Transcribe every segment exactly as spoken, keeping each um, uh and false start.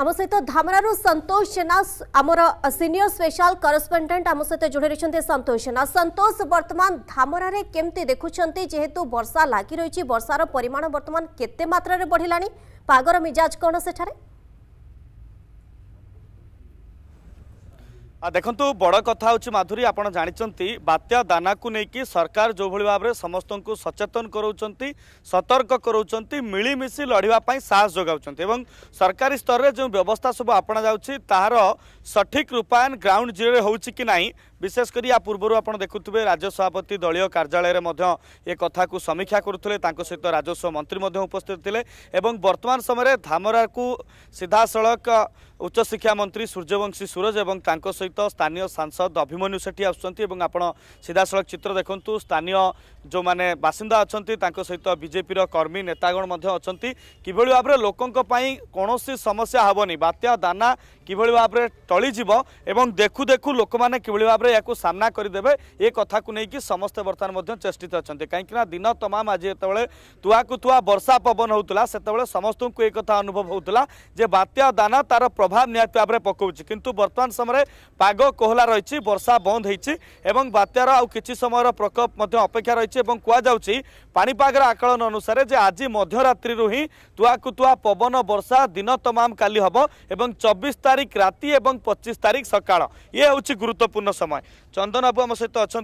आम सहित धामरारू संतोष जेना आमर सीनियर स्पेशल करस्पंडेंट आम सहित जोड़ी रही संतोष जेना। संतोष, बर्तमान धामरार केमती देखुंट जेहेतु वर्षा लग रही, वर्षार परिमाण बर्तमान केते मात्रा बढ़िला, पागर मिजाज कौन सेठारे? देखंतु बड़ कथा होछि माधुरी, आपण जानिचंती बात्या दाना को लेकिन सरकार जो भली भाव में समस्त को सचेतन कराउचंती, सतर्क कराउचंती, मिलीमिशी लड़िबा पई साहस जगाउचंती एवं सरकारी स्तर में जो व्यवस्था सब आपणा जाउछि तार सठिक रूपायन ग्राउंड जीरो होछि कि नाही। विशेषकर या पूर्व आप देखुए राज्य सभापति दलीय कार्यालय में ये कथा को समीक्षा करुले, सहित राजस्व मंत्री उपस्थित थे। वर्तमान समय धामरा को सीधा सड़क उच्च शिक्षा मंत्री सूर्यवंशी सूरज एवं सहित स्थानीय सांसद अभिमन्यु सेठी आसान सीधा सड़क चित्र देखु। स्थानीय जो मैंने बासिंदा अच्छा सहित बीजेपी कर्मी नेतागण अच्छा कि भाव में लोकों कौन समस्या हेनी, बात्या दाना कि भाव में टलीजब एवं देखु देखु लोक मैंने कि भाव याकु सामना करदे। ये कथा को लेकिन समस्ते बर्तमान चेषित अच्छा कहीं दिन तमाम आज जो तुआ को तुआ वर्षा पवन होता से समस्त को एक कथा अनुभव होता जे बात्या दाना तार प्रभाव निहति भाव में पकाउछि, किंतु वर्तमान समय पाग कोहला रही, वर्षा बंद होती, बात्यार आउ किछि समयर प्रकोप अपेक्षा रही। कहुच्छी पाणीपागर आकलन अनुसार जे आज मध्यरात्रि ही तुआ को तुआ पवन वर्षा दिन तमाम काली हबो एवं चौबीस तारीख राति एवं पच्चीस तारीख सकाळ। ये हूँ गुरुत्वपूर्ण समय। चंदन बाबू आम सहित अच्छा,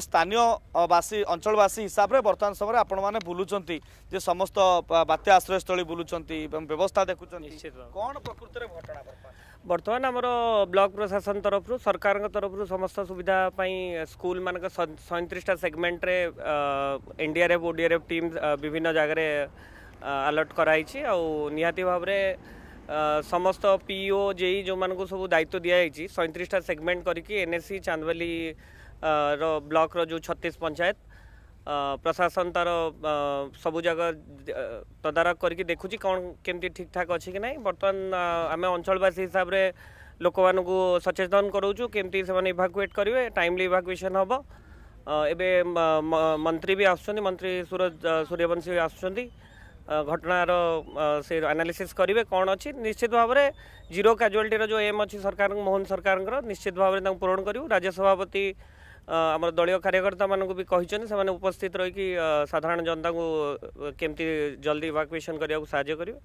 स्थानीय बासी अंचलवासी हिसाब से बर्तमान समय आपने बुलूंज समस्त बात्या आश्रयस्थली बुलूंज व्यवस्था देखुं, कौन प्रकृति घटना बर्तमान आमर ब्लॉक प्रशासन तरफ सरकार तरफ समस्त सुविधा स्कूल मान सैंतीसटा सेगमेंट रे एनडीआरएफ ओडीआरएफ टीम विभिन्न जगह अलर्ट कराई निहाती भाव में समस्त पीओ जेई जो मानक सब दायित्व दिखाई सैंतीसटा सेगमेंट करके एनएससी चांदवाली रो ब्लॉक रो जो छत्तीस पंचायत प्रशासन तार सबु जगह तदारख करके देखुची कौन केमती ठीक ठाक अच्छी कि ना। बर्तमान आम अंचलवासी हिसाब से लोक मानक सचेतन कराऊँ केमती से इभाकुएट करेंगे, टाइमली इभाकुएसन हम। एवं मंत्री भी आसुच्चंदी, मंत्री सूरज सूर्यवंशी भी आसुच्चंदी, घटनार से एनालिसिस करेंगे कौन अच्छी। निश्चित भाव में जीरो कैजुआलिटी जो एम अच्छी सरकार मोहन सरकार निश्चित भाव में पूरण करूँ। राज्य सभापति आम दलीय कार्यकर्ता मानक भी कहते उपस्थित रही साधारण जनता को केमती जल्दी इवाकुएसन करने साज्य करेंगे।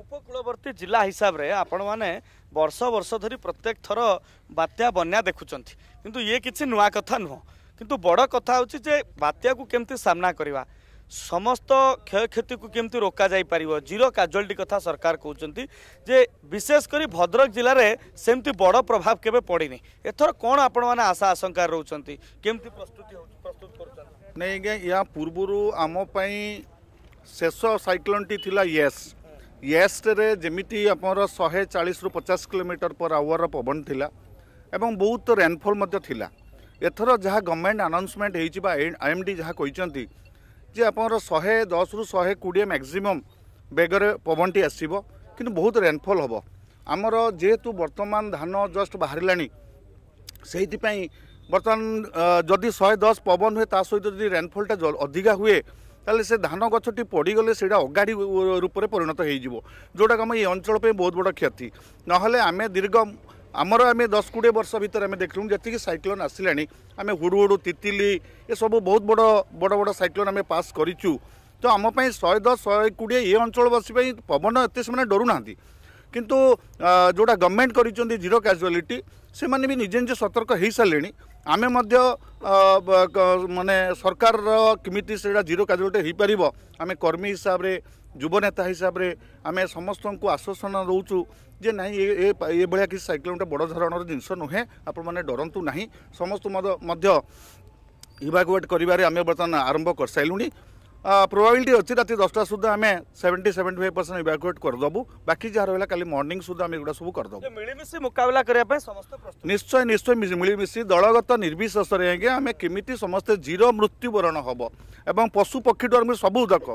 उपकूलवर्ती जिला हिसाब से आपण मैंने वर्ष वर्ष धरी प्रत्येक थर बात्या बन्या देखुं, किंतु ये किसी नुआ कथा नुह, किंतु बड़ कथा होची जे बात्या को केमती सामना करवा, समस्त क्षय क्षति को केमती रोका जाई परिवो, जीरो कैजुअलिटी कथा सरकार कहउचंती जे विशेषकर भद्रक जिले में सेमती बड़ प्रभाव केबे पड़िनी। एथर कौन आपण माने आशा आशंका रहउचंती, केमती प्रस्तुति होउछ प्रस्तुत करछन नै गे? या पूर्वरु आमो पई शेष साइक्लोन टी थिला यस यस रे जेमिति हमर एक सौ चालीस रु पचास किलोमीटर पर आवर पवन थिला एवं बहुत रेनफॉल मध्य थिला। एथर जहा गवर्नमेंट अनाउंसमेंट हेछि बा आईएमडी जहा कहउचंती जे आपर शहे दस रु शहे कोड़े मैक्सिमम बेगर पवनटी आसव कि बहुत रेनफॉल हम। आमर जेहेतु बर्तमान धान जस्ट बाहर से बर्तमान जदि शहे दस पवन हुए ता सहित जब रेनफॉलटा अधिका हुए ताले से धान गछटी पड़गले से अगाड़ी रूप में परिणत हो जोटा आम ये अंचल बहुत बड़ क्षति। नहले आम दीर्घ आमर आम दस कोड़े वर्ष भितर आम देखलूँ जी साइक्लोन आसला आम हुड़हुड़ तितिली ये सब बहुत बड़ बड़ बड़ साइक्लोन आम पास करूँ। तो आमपाई शहे दस शहे कोड़े ये अंचलवासी पवन एत से डरुना, किंतु जोटा गवर्नमेंट कर जीरो कैजुआलिटी से मैंने भी निजे निजे सतर्क हो सारे। आम मानने सरकार किमिति से जीरो कैजुआलिटी हो पार आम कर्मी हिसाब से युव नेता हिसाब से आम समस्त को आश्वासन रोचु जे ना ये भाया किसी साइक्लोनटा बड़ धरण जिनस नुहे, आपने डरतु ना। समस्त इवाकुएट करें आम बर्तमान आरंभ कर सारू। प्रोबाबिलिटी अच्छी रात दसटा सुधा आम seventy seventy five percent evacuate करदेबू, बाकी जहाँ रहा कल मर्णिंग सुधा आम एगुड़ा सब करदेबू। मिलमिशी मुकबिला निश्चय निश्चय मिलमिशी दलगत निर्विशेष आम किमिति समस्ते जीरो मृत्युवरण हम एवं पशु पक्षी आम सबूतक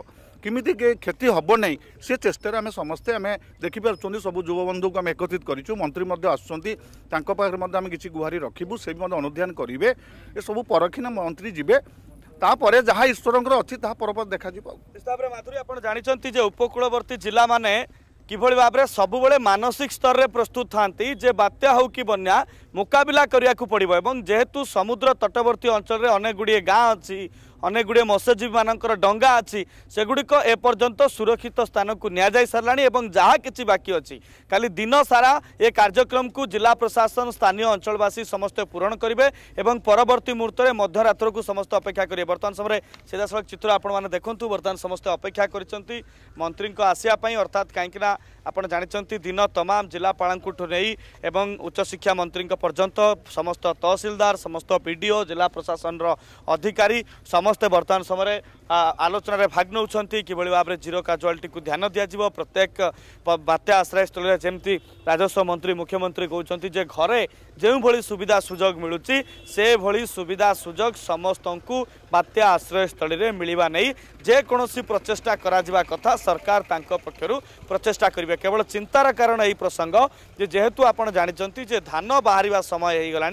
किमिति क्षति हम ना से चेष्टा आम समस्ते आम देखिपुं। सब युवबंधु को आम एकत्रित करूँ, मंत्री आसमें किसी गुहारि रखू से अनुधान करेंगे। ये सब परखिना मंत्री जीवे तापर जहाँ ईश्वर अच्छी तापर देखा हिसाब से। माधुरी, आप जानते उपकूलवर्ती जिला माने किभली भाव में सबुबले मानसिक स्तर में प्रस्तुत थांती जे बात्या हो कि बन्या मुकाबला करिया को पड़िबो एवं जेहेतु समुद्र तटवर्ती अंचल रे अनेक गुड़िए गाँ अच्छी अनेक गुड़िए मत्स्यजीवी मानकर डंगा अच्छी सेगुड़िक एपर्यंत सुरक्षित स्थान को निया जाय सरलाणी एवं जहाँ किछि बाकी अच्छी खाली दिन सारा ए कार्यक्रम को जिला प्रशासन स्थानीय अंचलवासी समस्ते पूरण करेंगे और परवर्त मुहूर्त में मध्यरात्र को समस्त अपेक्षा करेंगे। बर्तमान समय सीधासल चित्र आपने देखूँ बर्तमान समस्ते अपेक्षा कर मंत्री आसापी अर्थात कहीं आपण जानते दिन तमाम जिलापालू नहीं उच्च शिक्षा मंत्री पर्यंत समस्त तहसीलदार समस्त पीडीओ जिला प्रशासन अधिकारी समस्ते बर्तमान समय आलोचन भाग नौ कि भाव में जीरो काजुआलिटी को ध्यान दिज्व प्रत्येक बात्या आश्रयस्थल जमी राजस्व मंत्री मुख्यमंत्री कहते हैं घरे जो भाई सुविधा सुजोग मिलूँ से भली सुविधा सुजोग समस्त को बात्या आश्रयस्थल में मिलवा नहीं जेकोसी प्रचेषा कथा सरकार पक्षर प्रचेषा करेंगे। केवल चिंतार कारण यही प्रसंग जेहेतु आप जानते जे धान बाहर समय होगा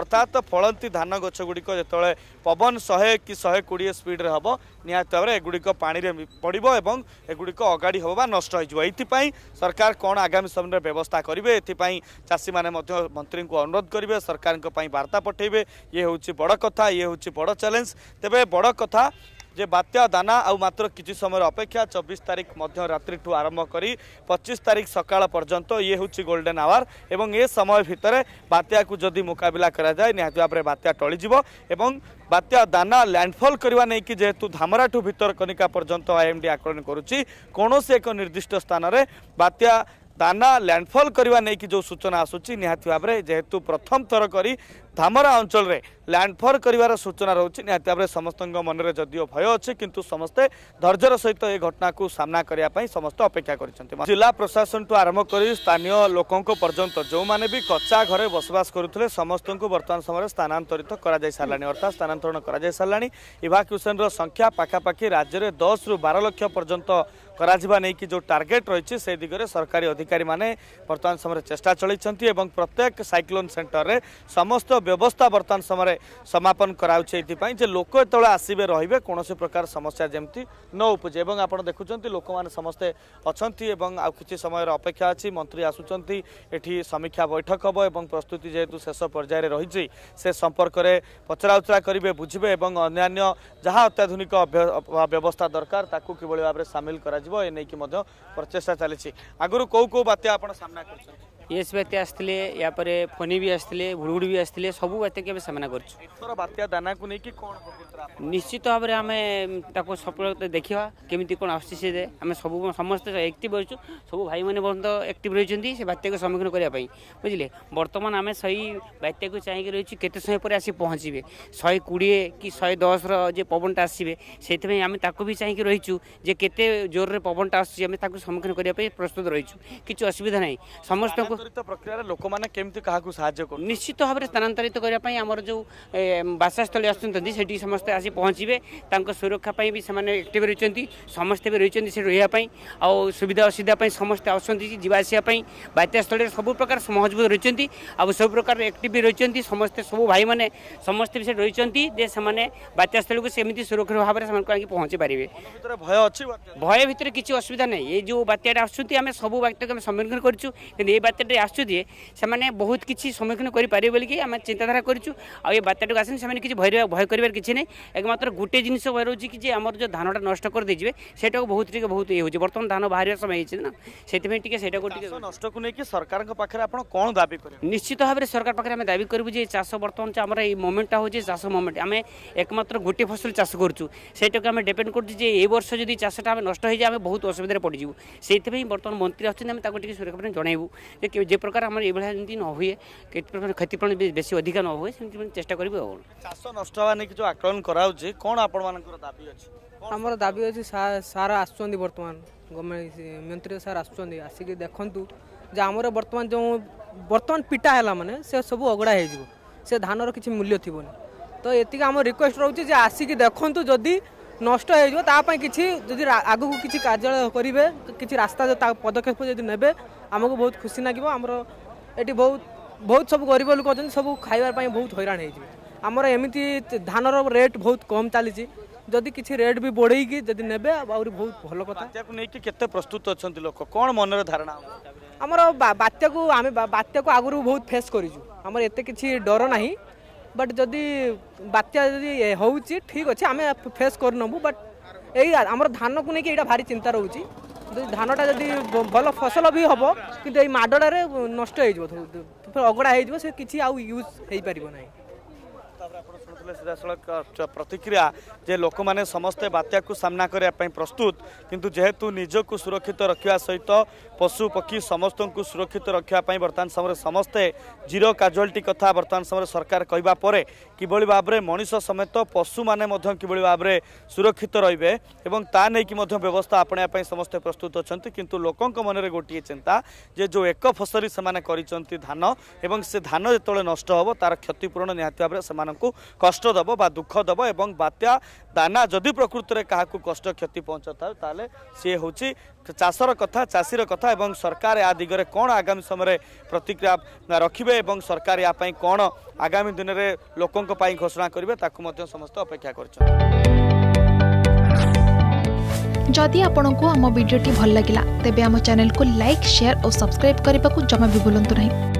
अर्थात फलती धान गछ गुड़िक जो पवन शहे कि शहे कोड़े स्पीड्रे हम निहत भाव में एगुड़िक पानी पड़ो और एगुड़िक अगाड़ी हम नष्ट ये सरकार कौन आगामी समय में व्यवस्था करेंगे एपाई चाषी मैंने मंत्री को अनुरोध करेंगे सरकार वार्ता पठेबे ये हूँ बड़ कथा ये हूँ बड़ चैलेंज तेरे बड़ कथा जे बात्या दाना आउ मात्र किसी समय अपेक्षा चौबीस तारीख मध्य रात्रि ठू आरंभ करी पच्चीस तारीख सकाळ पर्यंत ये हूँ गोल्डन आवर एवं ए समय भितर बात्या को जदि मुकाबला करा जाए निहाती भाव में बात्या टळिजिव एवं बात्या दाना लैंडफॉल करवा नहीं कि जेहेतु धामराठू भितरकनिका पर्यंत आईएमडी आकलन करुच्ची कौनसी एक निर्दिष्ट स्थान में बात्या दाना लैंडफॉल करवा नहीं कि जो सूचना आसूची निहाती भाव में जेहेतु प्रथम थर कर धामरा अंचल रे लैंडफॉल करिवार सूचना रोचे निहाती भाव में समस्त मन में जदिव भय अच्छे किंतु समस्ते धैर्यर सहित ये घटना को सामना करने समस्त अपेक्षा कर जिला प्रशासन ठू आरंभ कर स्थानीय लोकों पर्यंत जो मैंने भी कच्चा घरे बसवास करुले समस्त को बर्तमान समय स्थानांतरित कर सारा अर्थात स्थानांतरण कर सारा इवाक्यूएसन संख्या पाखापाखि राज्य में दस रु बार लक्ष पर्यंत कर जो टार्गेट रही से दिगरे सरकारी अधिकारी मैंने बर्तमान समय चेष्टा चलती प्रत्येक साइक्लोन सेंटर में समस्त व्यवस्था बर्तमान समय समापन कराई जे लोक ये आसबे रे कौन प्रकार समस्या जमी न उपजे और आप देखुं लोक मैंने समस्ते अच्छा आ कि समय अपेक्षा अच्छी मंत्री आसुंच ये समीक्षा बैठक हम और प्रस्तुति जेहेतु शेष पर्यायर रही से संपर्क में पचराउचरा करेंगे बुझे और अन्न्य जहाँ अत्याधुनिक व्यवस्था दरकार ताकू कि भाव में सामिल कर प्रचेषा चली आगुरी कौ कौ बात्या आपना कर येस बात्या आसते या फनी भी आसते भुड़गुड़ भी आसते सब बात्या के सामना कर बात्या दाना को लेकिन कौन निश्चित भाव में आम सफलता देखा केमी कौन आसे आम सब समस्त एक्टिव रही सब भाई मैंने बहुत एक्टिव रही से बात्या को सम्मुखीन करने बुझे बर्तमान आम सही बात्या को चाहिए रही केत समय पर आस पहुँचे शहे कोड़े कि शहे दस रे पवनटा आसवे से आम भी चाहिए रहीचु जे केते जोर में पवनटा आसमें सम्मुखीन करने प्रस्तुत रहीचु किसी असुविधा नहीं समस्त प्रक्रिया लोक मैंने केमती क्या साहय निश्चित भाव में स्थानांतरित करने आमर जो बासास्थल आसुँच समस्ते आसी पहुँचे सुरक्षापी भी एक्टिव रही समस्ते भी रही रही सुविधा असुविधा समस्ते आसापाई बात्यास्थल सब प्रकार मजबूत रही सब प्रकार एक्टिव भी रही समस्ते सब भाई मैंने समस्ते भी रही बात्यास्थल को सेमती सुरक्षित भाव में पहुँची पारे भय अच्छी भय भितर किसी असुविधा ना ये जो बात्या आसमें सब बात्या सम्मुखीन करूँ आसुए से बहुत किसी सम्मुखीन करेंगे बोलिकी आम चिंताधारा करूँ आ ये बात्याटू आसने से किसी भय भय कर किसी नहीं एकमात्र गोटे जिन भय रोचे कि आम जो धानटा नष्ट कर देजे से बहुत बहुत ये होती बर्तमान धान बाहर समय ना से नष्ट को लेकिन सरकार कौन दाबी कर निश्चित भाव में सरकार पाखे आम दाबी करूँ चाष बर्तमान आम ये मोमेंटा हूँ चाष मोमेंट आम एकमात्र गोटे फसल चाष करूँ सेटा आम डिपेड कर वर्ष जब चाषा आम नष्ट हो जाए आम बहुत असुविधा पड़ू से बर्तमान मंत्री आसमें सुरक्षा जनइबू जे प्रकार आम ये न हुए क्षतिपूरण बेस अधिक न हुए चेष्टा करेंगे चाष नष्ट होने की जो आकलन कराऊँ कौन आप दाबी अच्छे आमर दाबी अच्छी सार आसुँच बर्तमान गवर्नमेंट मंत्री सार आसुँच आसिक देखूँ जे आमर बर्तमान जो बर्तमान पिटा है माने से सब अगड़ा हो धानर किसी मूल्य थी तो ये आम रिक्वेस्ट रोचे आसिक देखूँ जदि नष्ट होता किसी आगू किसी कार्यालय करेंगे किसी रास्ता पदक्षेप जब ने आमको बहुत खुशी लगे आमर ये बहुत बहुत सब गरीब लोग अच्छा सब खावाई बहुत हईराण होमर एमती धानर रेट बहुत कम चली जदि किसी रेट भी बढ़े जदि ने आहुरी बहुत भल कथा को प्रस्तुत अच्छा लोक कौन मनर धारणा आमर बात्या को आम बात्या को आगुरी बहुत फेस करमर एत कि डर ना बट जदि बात्या जदि हो ठीक अच्छे आम फेस करनबू बट यही आम धान को लेकिन यहाँ भारी चिंता रोचे धानटा जदि भल फसल भी हम कि मडड़े नष्ट अगड़ा हो कि यूज हो पार ना सीधा प्रतिक्रिया जे लोक मैंने समस्ते बात्या को सामना करने प्रस्तुत किंतु जेहेतु निजक सुरक्षित रखा सहित पशु पक्षी समस्त को सुरक्षित रखापी बर्तमान समय समस्ते जीरो काजुआलिटी कथा बर्तमान समय सरकार कहवा पर किभली भाव में मनुष्य समेत पशु मैंने किभली भाव में सुरक्षित रे ताकि व्यवस्था आपणापी समस्ते प्रस्तुत अच्छा किंतु लोकों मनरे गोटे चिंता जे जो एक फसली से धान एवं से धान जो नष्ट हम तार क्षतिपूरण निहाती भाव में कष्ट दब बा दुख दब एवं बात्या दाना जदि प्रकृति में क्या कष्ट क्षति पहुंचा ताले सी हूँ चाषर कथा चाषीर कथा एवं सरकार या दिगरे कौन आगामी समय प्रतिक्रिया रखिबे एवं सरकार यापाई कौन आगामी दिन में लोकों पाई घोषणा करेंगे ताकू समस्त अपेक्षा कर। जदि आपंक आम भिडी भल लगा तेब आम चैनल को लाइक शेयर और सब्सक्राइब करने को जमा भी भूलु नहीं।